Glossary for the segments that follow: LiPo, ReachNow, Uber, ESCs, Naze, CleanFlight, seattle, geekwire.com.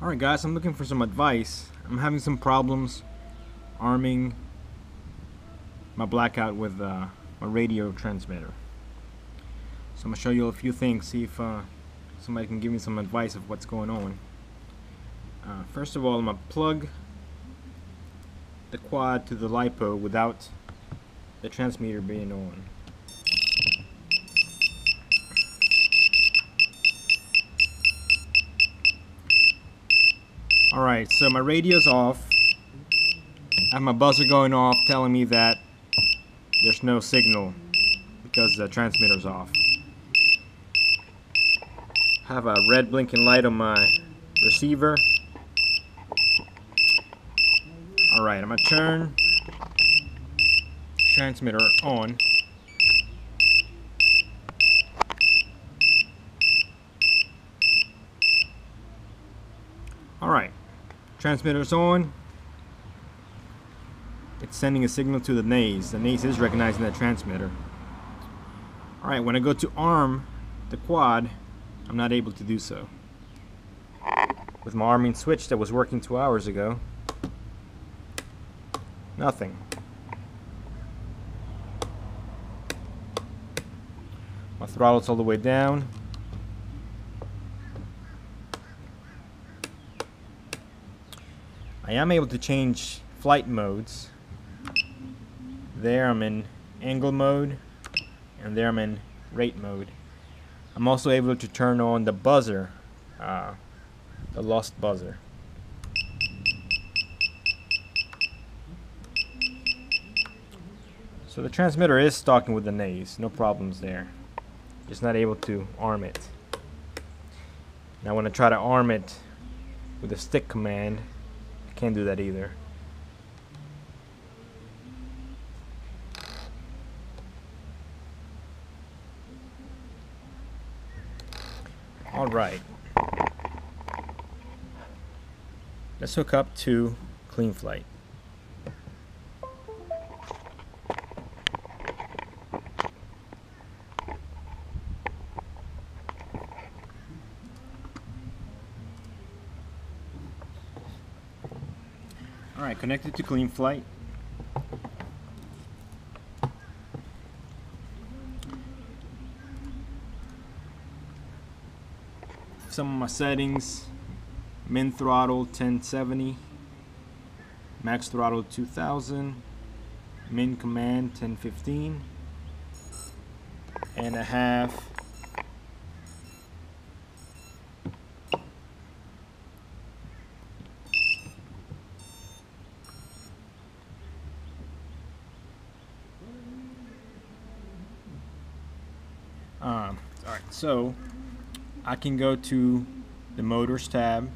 Alright guys, I'm looking for some advice. I'm having some problems arming my blackout with my radio transmitter. So I'm going to show you a few things, see if somebody can give me some advice of what's going on. First of all, I'm going to plug the quad to the LiPo without the transmitter being on. Alright, so my radio's off. I have my buzzer going off telling me that there's no signal because the transmitter's off. I have a red blinking light on my receiver. Alright, I'm going to turn transmitter on. Alright, transmitter's on. It's sending a signal to the Naze. The Naze is recognizing that transmitter. Alright, when I go to arm the quad, I'm not able to do so. With my arming switch that was working 2 hours ago, nothing. My throttle's all the way down. I am able to change flight modes. There I'm in angle mode, and there I'm in rate mode. I'm also able to turn on the buzzer, the lost buzzer. So the transmitter is talking with the Naze, no problems there. Just not able to arm it. Now when I try to arm it with a stick command, can't do that either. All right, let's hook up to CleanFlight. Alright, connected to CleanFlight. Some of my settings: min throttle 1070, max throttle 2000, min command 1015, and I have alright, so I can go to the motors tab,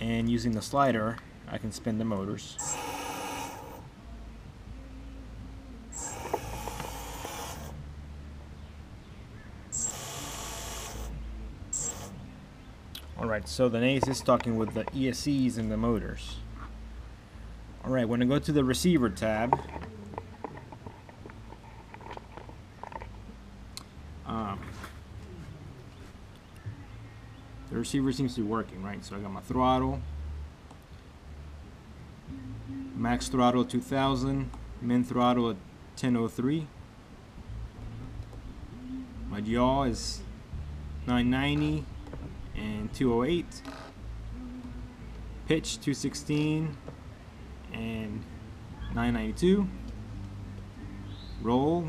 and using the slider I can spin the motors. Alright, so the Naze is talking with the ESCs and the motors. Alright, when I go to the receiver tab, the receiver seems to be working, right? So I got my throttle, max throttle 2000, min throttle at 1003. My yaw is 990 and 208. Pitch 216 and 992. Roll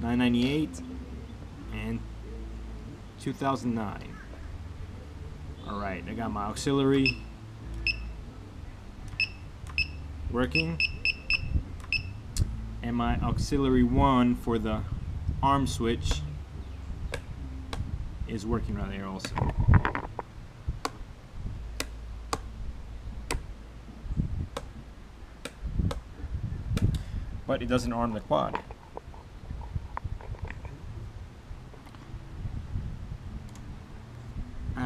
998 and 2009. Alright, I got my auxiliary working, and my auxiliary 1 for the arm switch is working right there also. But it doesn't arm the quad.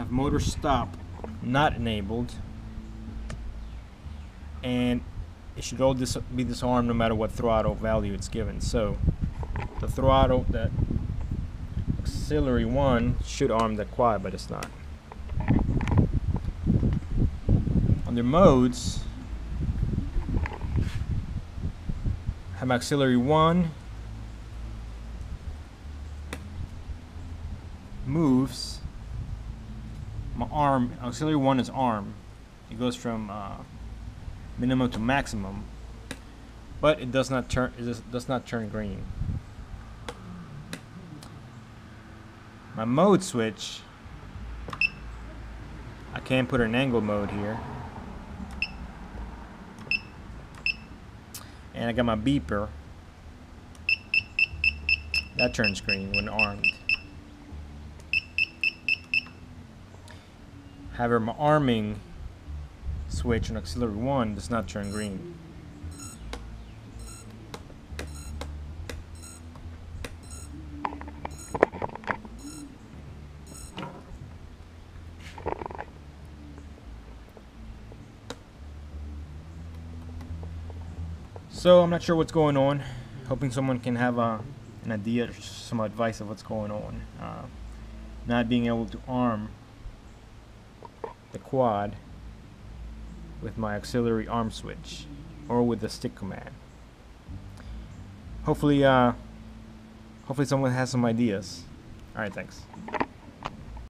Motor stop not enabled, and it should all be disarmed no matter what throttle value it's given. So the throttle, that auxiliary 1, should arm the quad, but it's not. Under modes, I have auxiliary 1, moves, my arm, auxiliary 1 is arm. It goes from minimum to maximum, but it does not turn, it does not turn green. My mode switch, I can put an angle mode here. And I got my beeper. That turns green when armed. However, my arming switch on auxiliary 1 does not turn green. So I'm not sure what's going on. Hoping someone can have an idea or some advice of what's going on. Not being able to arm the quad with my auxiliary arm switch or with the stick command. Hopefully someone has some ideas. Alright, thanks.